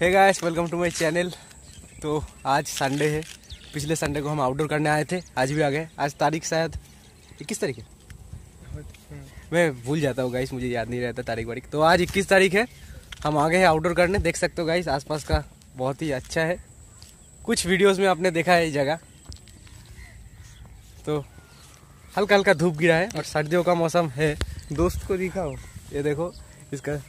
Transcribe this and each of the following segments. Hey guys, welcome to my channel. तो आज Sunday है। पिछले संडे को हम आउटडोर करने आए थे, आज भी आ गए। आज तारीख शायद 21 तारीख है, मैं भूल जाता हूँ गाइस, मुझे याद नहीं रहता तारीख वारीख। तो आज 21 तारीख है, हम आ गए हैं आउटडोर करने। देख सकते हो गाइस, आसपास का बहुत ही अच्छा है। कुछ वीडियोस में आपने देखा है ये जगह। तो हल्का हल्का धूप गिरा है और सर्दियों का मौसम है। दोस्त को दिखाओ, ये देखो इसका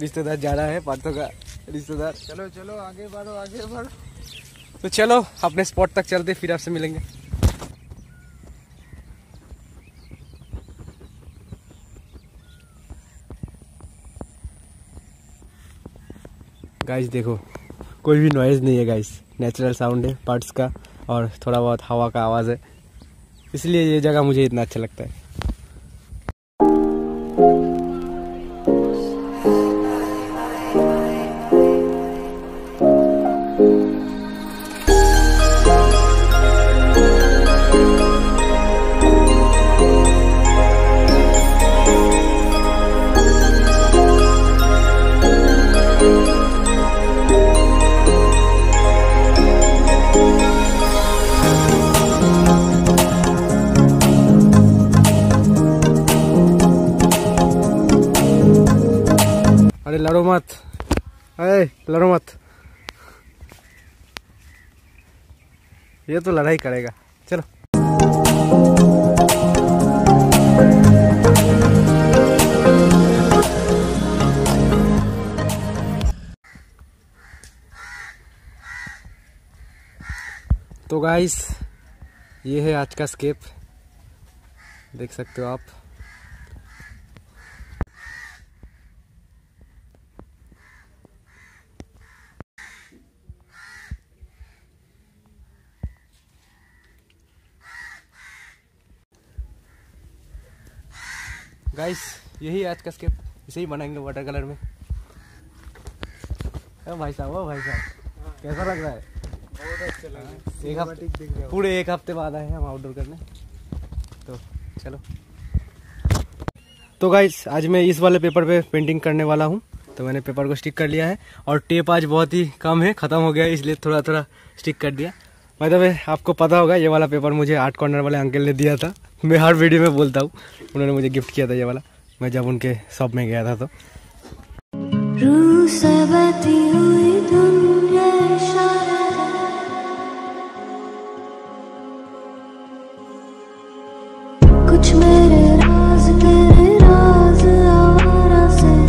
रिश्तेदार जा रहा है, पार्थो का रिश्तेदार। चलो चलो आगे बढ़ो आगे बढ़ो। तो चलो अपने स्पॉट तक चलते, फिर आपसे मिलेंगे। गाइस देखो, कोई भी नॉइज़ नहीं है गाइस, नेचुरल साउंड है बर्ड्स का और थोड़ा बहुत हवा का आवाज़ है, इसलिए ये जगह मुझे इतना अच्छा लगता है। लड़ो मत, अरे लड़ो मत, ये तो लड़ाई करेगा। चलो तो गाइस, ये है आज का स्केप, देख सकते हो आप। गाइस यही आज का स्केप, इसे ही बनाएंगे वाटर कलर में। भाई साहब, ओ भाई साहब, कैसा लग रहा है? बहुत अच्छा लग रहा है। एक हफ्ते, पूरे एक हफ्ते बाद आए हैं हम आउटडोर करने। तो चलो, तो गाइस आज मैं इस वाले पेपर पे पेंटिंग करने वाला हूँ। तो मैंने पेपर को स्टिक कर लिया है और टेप आज बहुत ही कम है, ख़त्म हो गया, इसलिए थोड़ा थोड़ा स्टिक कर दिया। मतलब आपको पता होगा, ये वाला पेपर मुझे आर्ट कॉर्नर वाले अंकल ने दिया था। मैं हर वीडियो में बोलता हूँ, उन्होंने मुझे गिफ्ट किया था ये वाला, मैं जब उनके शॉप में गया था। तो कुछ मेरे राज तेरे राज आवारा से,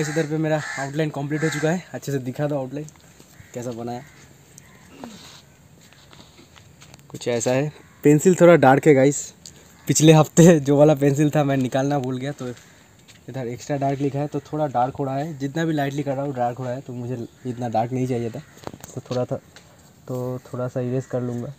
इस इधर पे मेरा आउटलाइन कंप्लीट हो चुका है। अच्छे से दिखा दो आउटलाइन कैसा बनाया। कुछ ऐसा है, पेंसिल थोड़ा डार्क है गाइस। पिछले हफ्ते जो वाला पेंसिल था मैं निकालना भूल गया, तो इधर एक्स्ट्रा डार्क लिखा है, तो थोड़ा डार्क हो रहा है। जितना भी लाइटली कर रहा हूँ डार्क हो रहा है, तो मुझे इतना डार्क नहीं चाहिए था, तो थोड़ा सा इरेज कर लूँगा।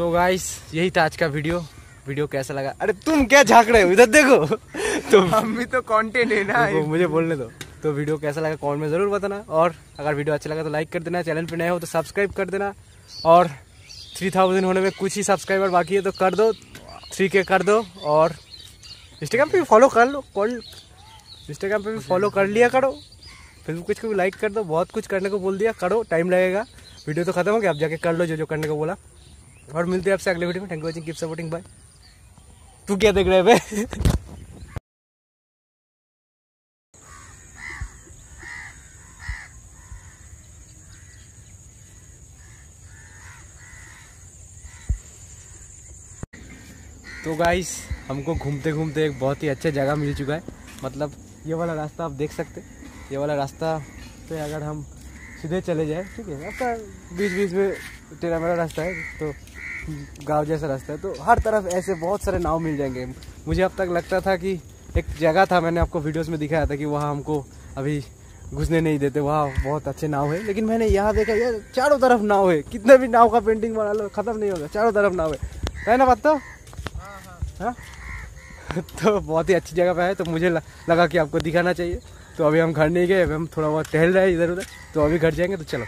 तो गाइस यही था आज का वीडियो कैसा लगा? अरे तुम क्या झांक रहे हो इधर देखो तो हम भी तो कंटेंट है ना, मुझे बोलने दो। तो वीडियो कैसा लगा कमेंट में ज़रूर बताना, और अगर वीडियो अच्छा लगा तो लाइक कर देना, चैनल पे नए हो तो सब्सक्राइब कर देना। और 3000 होने में कुछ ही सब्सक्राइबर बाकी है तो कर दो, 3K कर दो। और इंस्टाग्राम पे भी फॉलो कर लो, इंस्टाग्राम पे भी फॉलो कर लिया करो, फेसबुक पेज को भी लाइक कर दो। बहुत कुछ करने को बोल दिया, करो, टाइम लगेगा। वीडियो तो खत्म हो गया, आप जाके कर लो जो जो करने को बोला। और मिलते हैं आपसे अगले वीडियो में। Thank you watching, keep supporting, bye. तू क्या देख रहे भाई? तो गाइस हमको घूमते घूमते एक बहुत ही अच्छा जगह मिल चुका है। मतलब ये वाला रास्ता आप देख सकते, ये वाला रास्ता पे अगर हम सीधे चले जाए, ठीक है, रास्ता बीच बीच में टेढ़ा मेढ़ा रास्ता है तो गांव जैसा रास्ता है, तो हर तरफ ऐसे बहुत सारे नाव मिल जाएंगे। मुझे अब तक लगता था कि एक जगह था, मैंने आपको वीडियोस में दिखाया था कि वहाँ हमको अभी घुसने नहीं देते, वहाँ बहुत अच्छे नाव है। लेकिन मैंने यहाँ देखा, यार चारों तरफ नाव है, कितने भी नाव का पेंटिंग बना लो ख़त्म नहीं होगा, चारों तरफ नाव है ना बात। तो हाँ तो बहुत ही अच्छी जगह पे है, तो मुझे लगा कि आपको दिखाना चाहिए। तो अभी हम घर नहीं गए, अभी हम थोड़ा बहुत टहल रहे हैं इधर उधर, तो अभी घर जाएंगे। तो चलो।